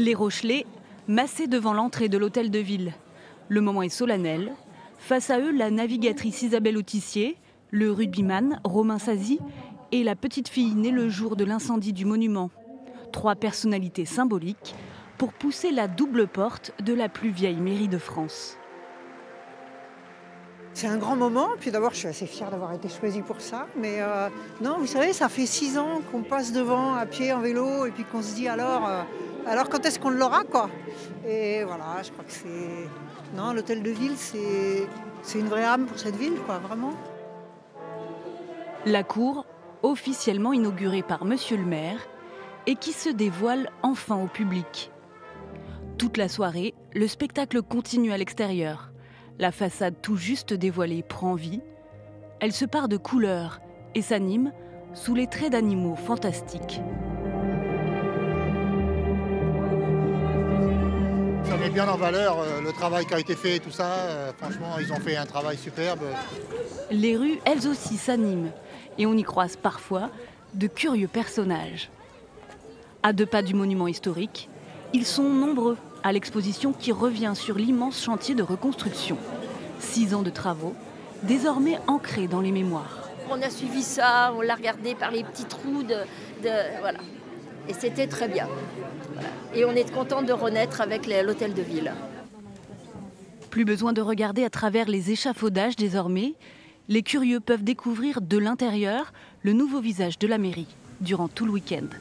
Les Rochelais massés devant l'entrée de l'hôtel de ville. Le moment est solennel. Face à eux, la navigatrice Isabelle Autissier, le rugbyman Romain Sazi et la petite fille née le jour de l'incendie du monument. Trois personnalités symboliques pour pousser la double porte de la plus vieille mairie de France. C'est un grand moment, puis d'abord je suis assez fière d'avoir été choisie pour ça, mais non, vous savez, ça fait 6 ans qu'on passe devant à pied, en vélo, et puis qu'on se dit alors quand est-ce qu'on l'aura, quoi? Et voilà, je crois que c'est... Non, l'hôtel de ville, c'est une vraie âme pour cette ville, quoi, vraiment. La cour, officiellement inaugurée par monsieur le maire, et qui se dévoile enfin au public. Toute la soirée, le spectacle continue à l'extérieur. La façade tout juste dévoilée prend vie. Elle se pare de couleurs et s'anime sous les traits d'animaux fantastiques. Ça met bien en valeur le travail qui a été fait et tout ça. Franchement, ils ont fait un travail superbe. Les rues, elles aussi, s'animent. Et on y croise parfois de curieux personnages. À 2 pas du monument historique, ils sont nombreux à l'exposition qui revient sur l'immense chantier de reconstruction. 6 ans de travaux, désormais ancrés dans les mémoires. On a suivi ça, on l'a regardé par les petits trous voilà. Et c'était très bien. Voilà. Et on est content de renaître avec l'hôtel de ville. Plus besoin de regarder à travers les échafaudages désormais. Les curieux peuvent découvrir de l'intérieur le nouveau visage de la mairie durant tout le week-end.